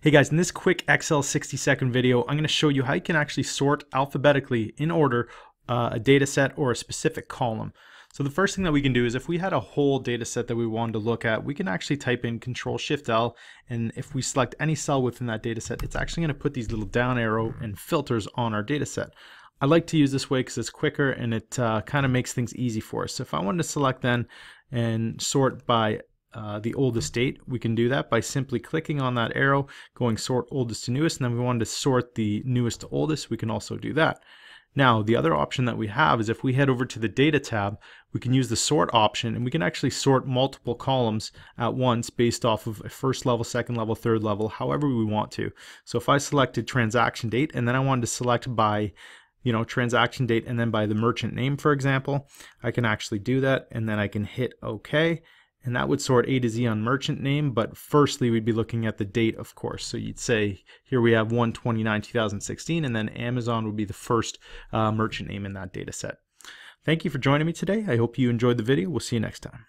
Hey guys, in this quick Excel 60-second video, I'm going to show you how you can actually sort alphabetically in order a data set or a specific column. So the first thing that we can do is if we had a whole data set that we wanted to look at, we can actually type in Control-Shift-L, and if we select any cell within that data set, it's actually going to put these little down arrow and filters on our data set. I like to use this way because it's quicker and it kind of makes things easy for us. So if I wanted to select then and sort by the oldest date, we can do that by simply clicking on that arrow, going sort oldest to newest, and then we wanted to sort the newest to oldest, we can also do that. Now the other option that we have is if we head over to the data tab, we can use the sort option and we can actually sort multiple columns at once based off of a first level, second level, third level, however we want to. So if I selected transaction date and then I wanted to select by transaction date and then by the merchant name, for example, I can actually do that and then I can hit OK. And that would sort A to Z on merchant name, but firstly we'd be looking at the date, of course. So you'd say here we have 1/29/2016, and then Amazon would be the first merchant name in that data set. Thank you for joining me today. I hope you enjoyed the video. We'll see you next time.